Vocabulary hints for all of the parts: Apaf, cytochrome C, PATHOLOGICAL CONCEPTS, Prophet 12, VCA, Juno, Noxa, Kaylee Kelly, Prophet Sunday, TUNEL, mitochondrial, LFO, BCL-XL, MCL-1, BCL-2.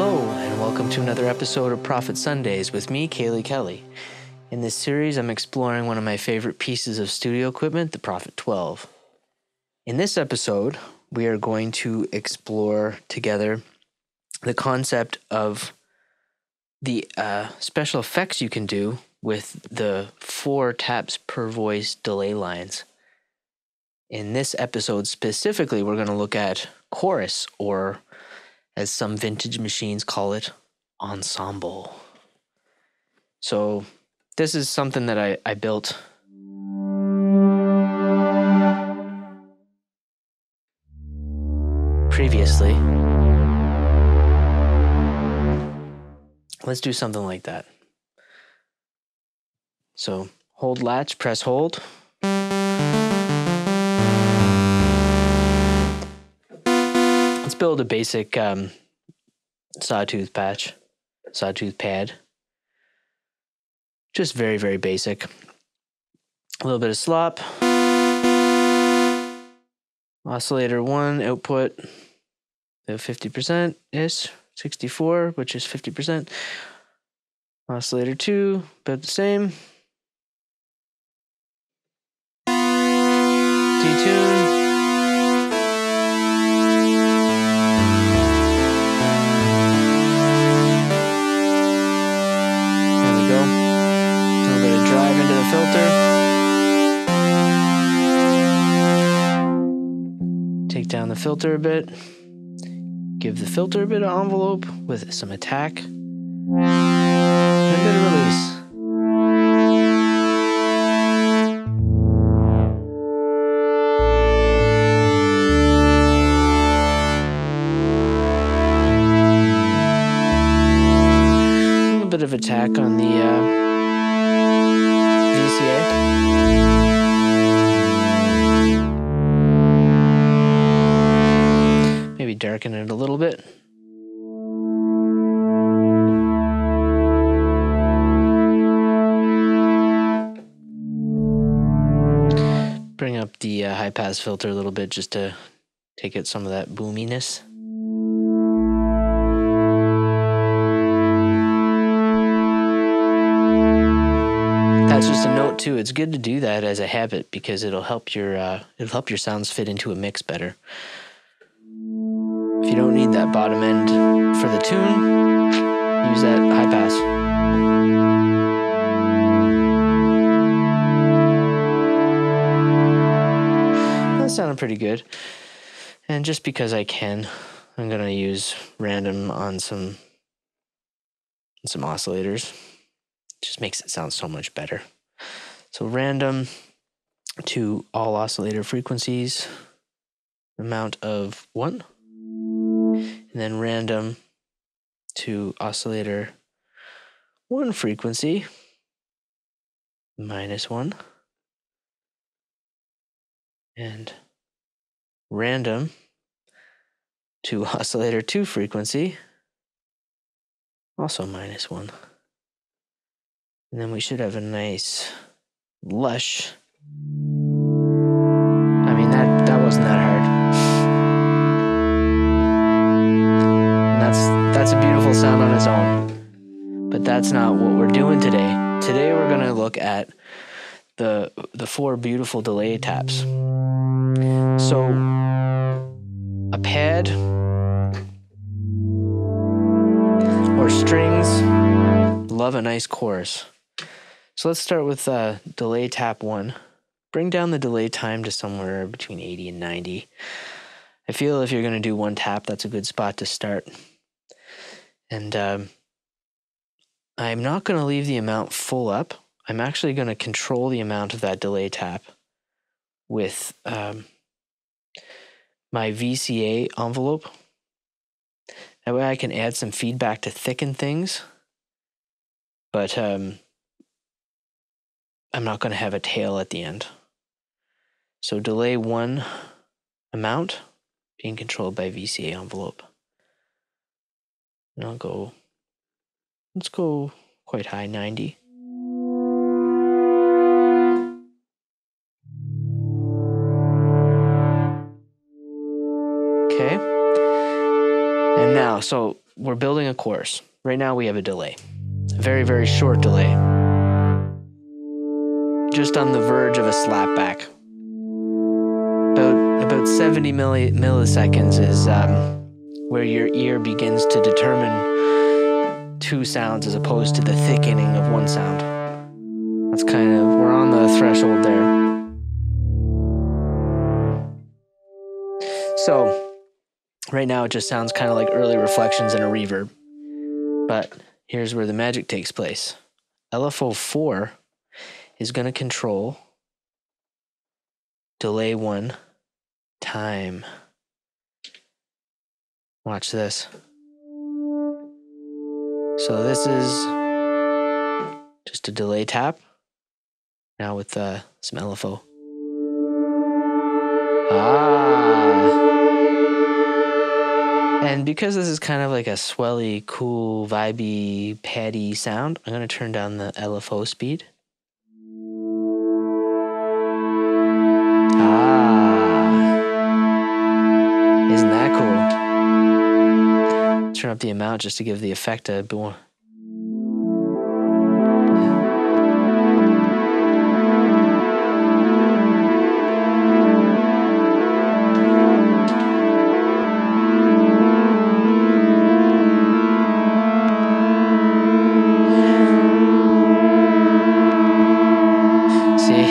Hello, and welcome to another episode of Prophet Sundays with me, Kaylee Kelly. In this series, I'm exploring one of my favorite pieces of studio equipment, the Prophet 12. In this episode, we are going to explore together the concept of the special effects you can do with the 4 taps per voice delay lines. In this episode specifically, we're going to look at chorus, or as some vintage machines call it, ensemble. So this is something that I built. Previously. Let's do something like that. So hold latch, press hold. Build a basic sawtooth pad, just very, very basic. A little bit of slop, oscillator 1 output of 50% is 64, which is 50%. Oscillator 2 about the same. Detune. Down the filter a bit, give the filter a bit of envelope with some attack, and a bit of release. A little bit of attack on the VCA. Darken it a little bit. Bring up the high-pass filter a little bit just to take out some of that boominess. That's just a note too. It's good to do that as a habit because it'll help your sounds fit into a mix better. If you don't need that bottom end for the tune, use that high pass. That sounded pretty good. And just because I can, I'm going to use random on some oscillators. It just makes it sound so much better. So random to all oscillator frequencies, amount of 1. And then random to oscillator 1 frequency, -1. And random to oscillator 2 frequency, also -1. And then we should have a nice lush. I mean, that wasn't that hard. That's a beautiful sound on its own, but that's not what we're doing today. Today we're going to look at the 4 beautiful delay taps. So a pad or strings, love a nice chorus. So let's start with delay tap 1. Bring down the delay time to somewhere between 80 and 90. I feel if you're going to do 1 tap, that's a good spot to start. And I'm not going to leave the amount full up. I'm actually going to control the amount of that delay tap with my VCA envelope. That way I can add some feedback to thicken things. But I'm not going to have a tail at the end. So delay 1 amount being controlled by VCA envelope. And I'll go, let's go quite high, 90. Okay. And now, so We're building a course. Right now we have a delay, a very, very short delay. Just on the verge of a slapback. About 70 milliseconds is where your ear begins to determine two sounds as opposed to the thickening of one sound. That's kind of, we're on the threshold there. So right now it just sounds kind of like early reflections and a reverb. But here's where the magic takes place. LFO 4 is going to control delay 1 time. Watch this. So this is just a delay tap. Now with some LFO. And because this is kind of like a swelly, cool, vibey, paddy sound, I'm going to turn down the LFO speed. Isn't that cool? Turn up the amount just to give the effect a bit more. See,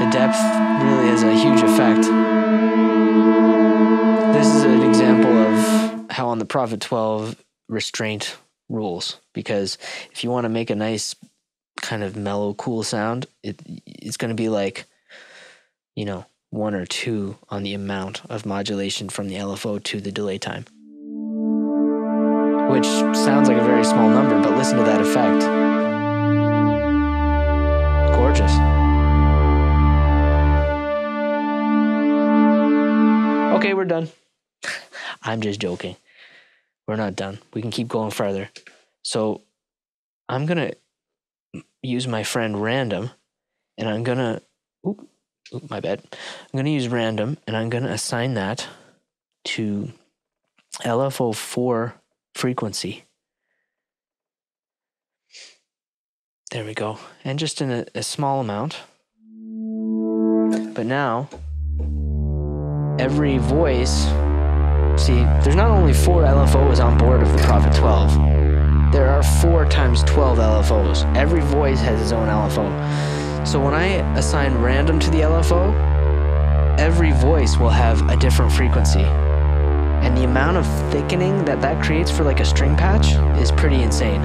the depth really has a huge effect. This is an example of how on the Prophet 12 restraint rules, because if you want to make a nice kind of mellow, cool sound, it's going to be like, you know, 1 or 2 on the amount of modulation from the LFO to the delay time, which sounds like a very small number, but listen to that effect. Gorgeous. Okay, we're done. I'm just joking. We're not done. We can keep going further. So I'm going to use my friend Random, and I'm going to, my bad. I'm going to use Random, and I'm going to assign that to LFO 4 frequency. There we go. And just in a small amount. But now, every voice, see, there's not only 4 LFOs on board of the Prophet 12. There are 4 times 12 LFOs. Every voice has its own LFO. So when I assign Random to the LFO, every voice will have a different frequency. And the amount of thickening that that creates for like a string patch is pretty insane.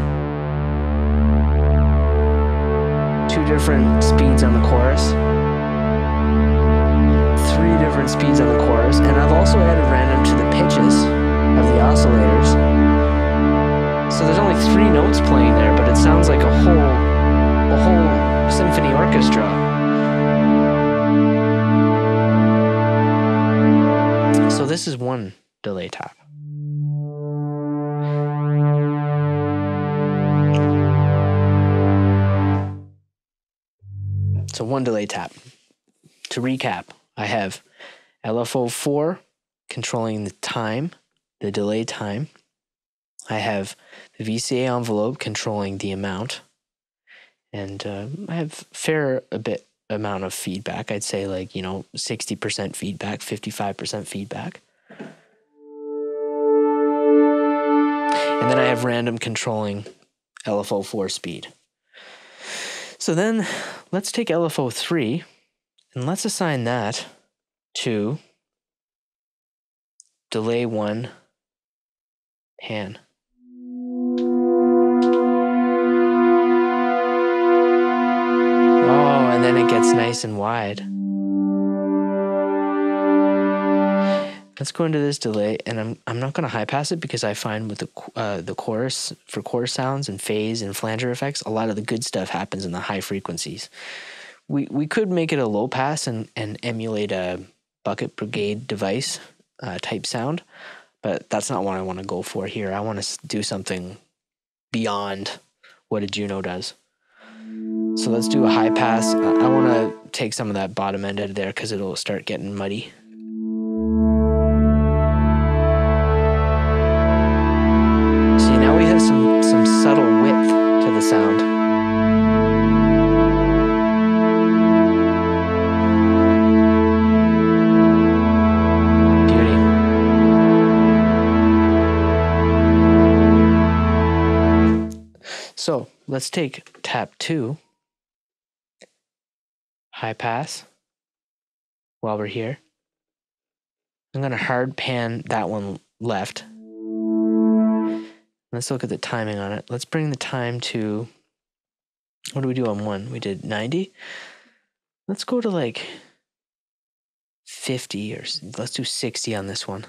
2 different speeds on the chorus. 3 different speeds on the chorus, and I've also added Random to the pitches of the oscillators. So there's only 3 notes playing there, but it sounds like a whole symphony orchestra. So this is one delay tap. So one delay tap. To recap, I have LFO 4 controlling the time, the delay time. I have the VCA envelope controlling the amount. And I have a fair amount of feedback. I'd say 60% feedback, 55% feedback. And then I have Random controlling LFO 4 speed. So then let's take LFO 3. And let's assign that to delay 1 pan. Oh, and then it gets nice and wide. Let's go into this delay, and I'm not going to high pass it, because I find with the chorus, for chorus sounds and phase and flanger effects, a lot of the good stuff happens in the high frequencies. We could make it a low pass and emulate a bucket brigade device type sound, but that's not what I want to go for here. I want to do something beyond what a Juno does. So let's do a high pass. I want to take some of that bottom end out of there because it'll start getting muddy. subtle width to the sound. So let's take tap 2, high pass, while we're here. I'm going to hard pan that one left. Let's look at the timing on it. Let's bring the time to, what do we do on 1? We did 90. Let's go to like 50 or let's do 60 on this one.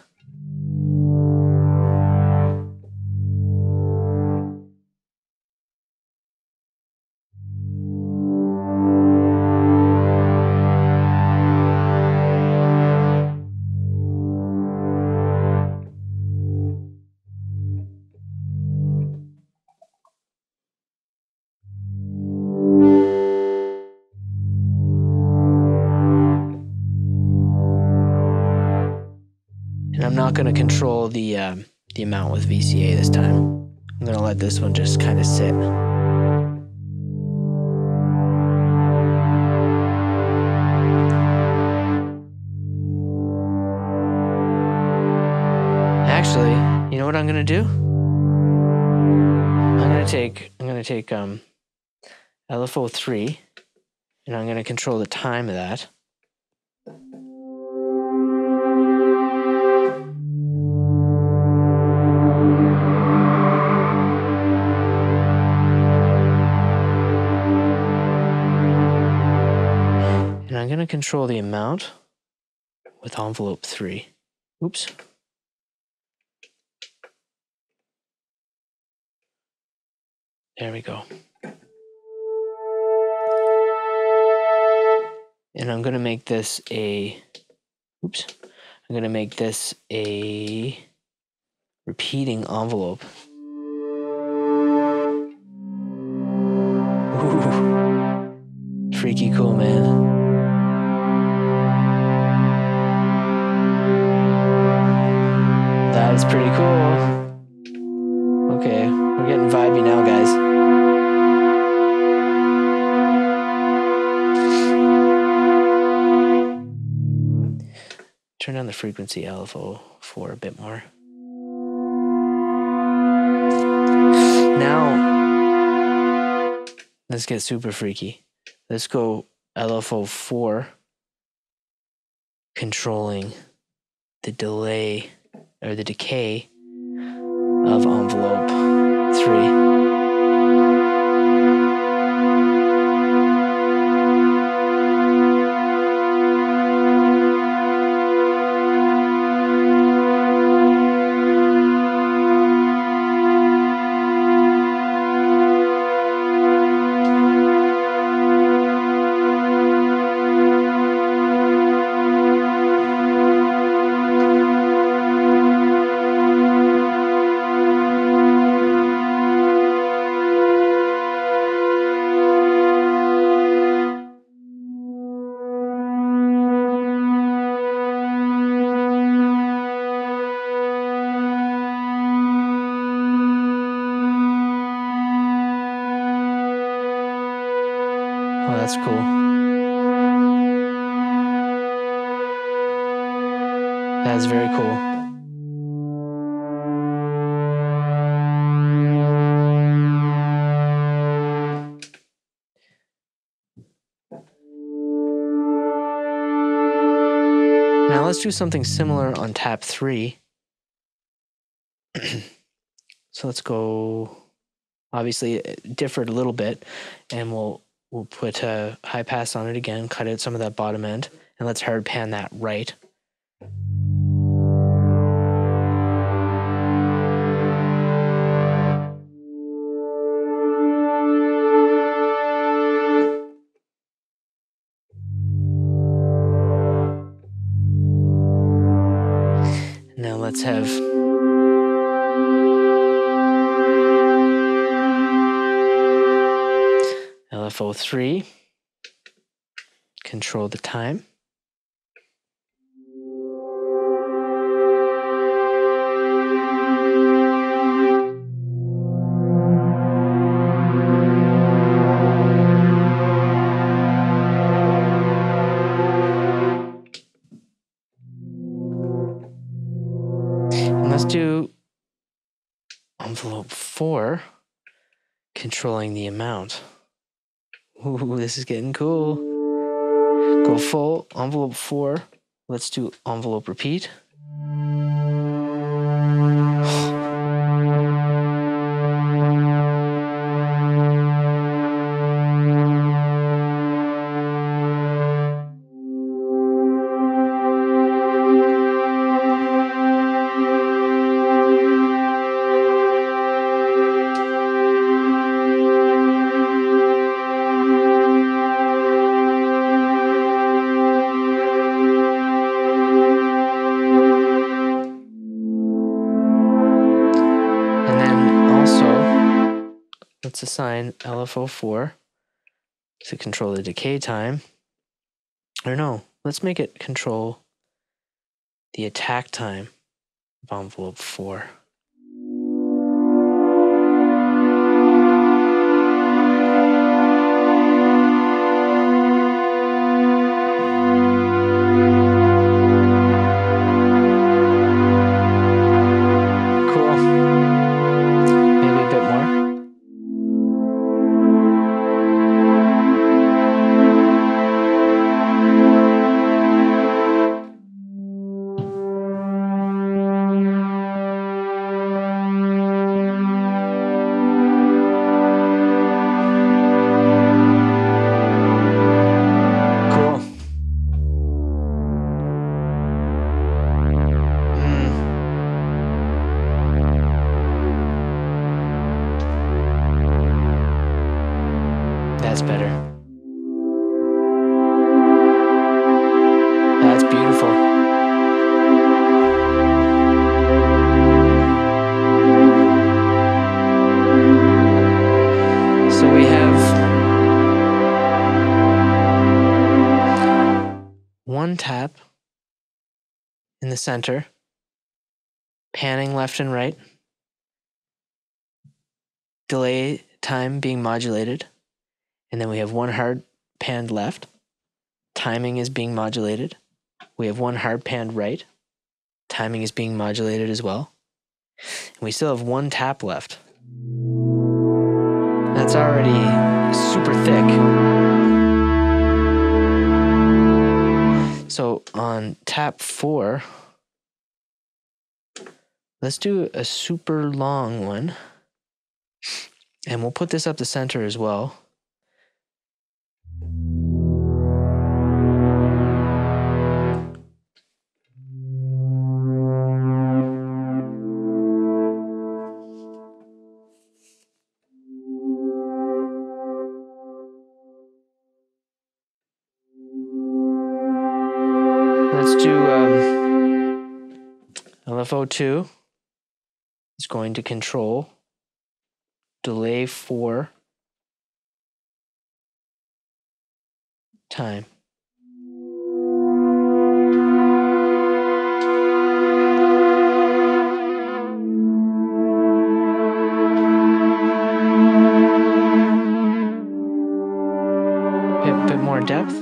I'm not going to control the amount with VCA this time. I'm going to let this one just kind of sit. Actually, you know what I'm going to do? I'm going to take LFO 3, and I'm going to control the time of that. I'm going to control the amount with envelope 3. Oops. There we go. And I'm going to make this a, oops, I'm going to make this a repeating envelope. Ooh, freaky cool, man. That's pretty cool. Okay, we're getting vibey now, guys. Turn down the frequency LFO for a bit more. Now, let's get super freaky. Let's go LFO 4, controlling the delay or the decay of envelope 3. Oh, that's cool. That is very cool. Now let's do something similar on tap 3. So let's go, obviously it differed a little bit, and we'll put a high pass on it again, cut out some of that bottom end, and let's hard pan that right. Now let's have LFO 3, control the time. envelope 4, controlling the amount. Ooh, this is getting cool. Go full, envelope 4. Let's do envelope repeat. Let's assign LFO 4 to control the decay time. Or no, let's make it control the attack time of envelope 4. That's better. That's beautiful. So we have one tap in the center, panning left and right, delay time being modulated. And then we have one hard panned left. Timing is being modulated. We have one hard panned right. Timing is being modulated as well. And we still have one tap left. That's already super thick. So on tap 4, let's do a super long one. And we'll put this up the center as well. Let's do LFO 2 is going to control delay 4 time. Bit more depth.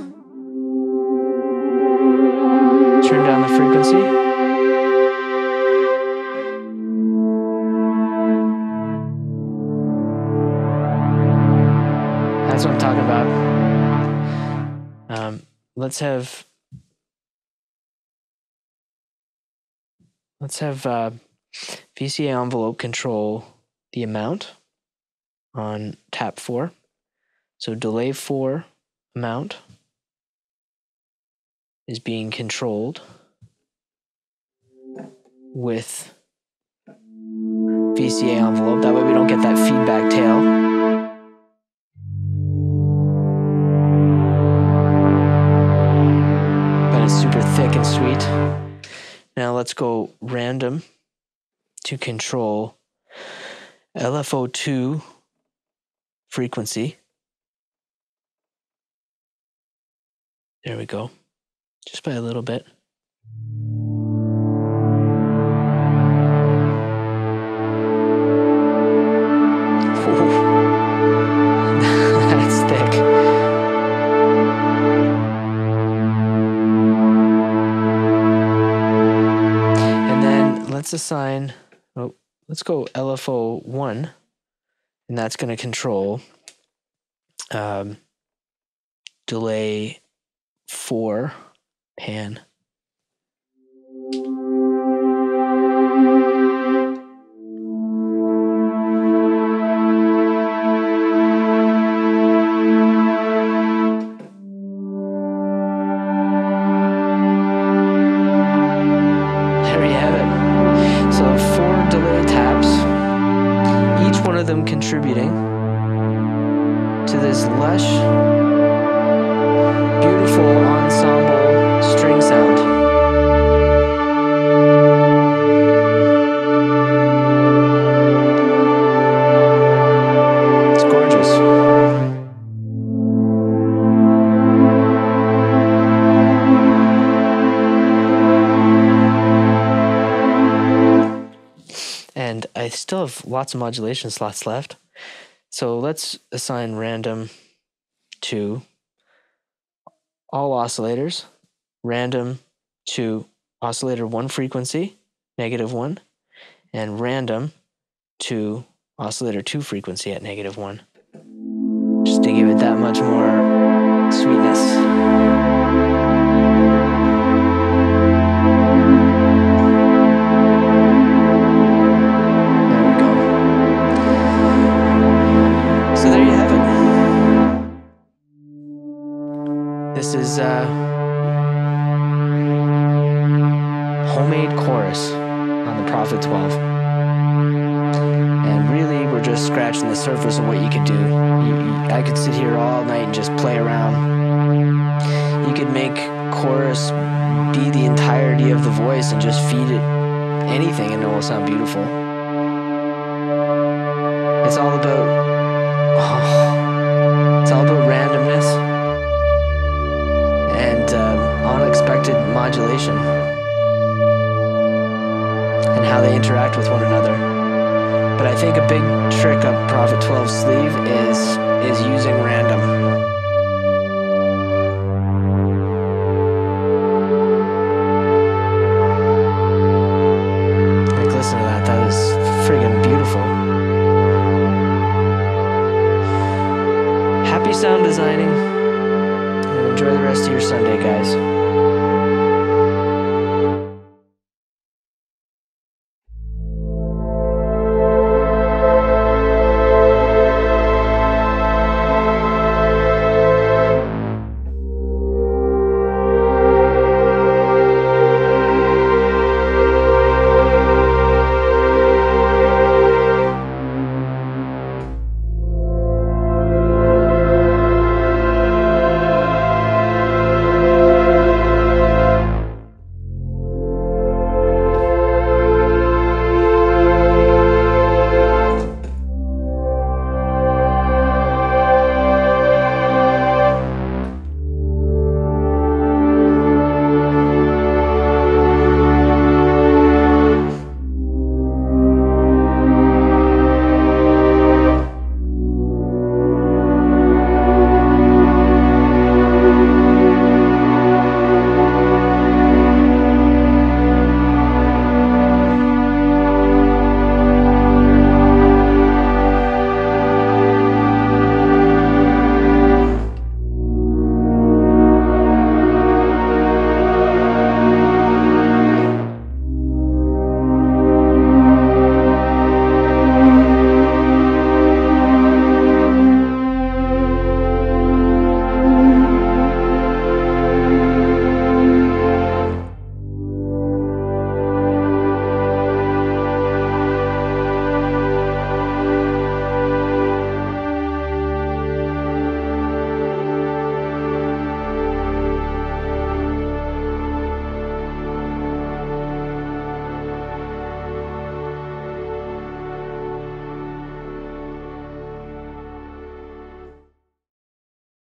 Turn down the frequency. That's what I'm talking about. Let's have VCA envelope control the amount on tap 4. So delay 4 amount is being controlled with VCA envelope. That way we don't get that feedback tail. But it's super thick and sweet. Now let's go random to control LFO2 frequency. There we go. Just by a little bit. That's thick. And then let's assign, oh, let's go LFO 1, and that's going to control delay 4 pan. Contributing to this lush, beautiful ensemble string sound. It's gorgeous. And I still have lots of modulation slots left. So let's assign random to all oscillators, random to oscillator 1 frequency, -1, and random to oscillator 2 frequency at -1, just to give it that much more sweetness. This is homemade chorus on the Prophet 12. And really, we're just scratching the surface of what you could do. I could sit here all night and just play around. You could make chorus be the entirety of the voice and just feed it anything and it will sound beautiful. It's all about... it's all about randomness. And unexpected modulation and how they interact with one another. But I think a big trick up Prophet 12's sleeve is using random. Like, listen to that. That is friggin' beautiful. Happy sound designing. Enjoy the rest of your Sunday, guys.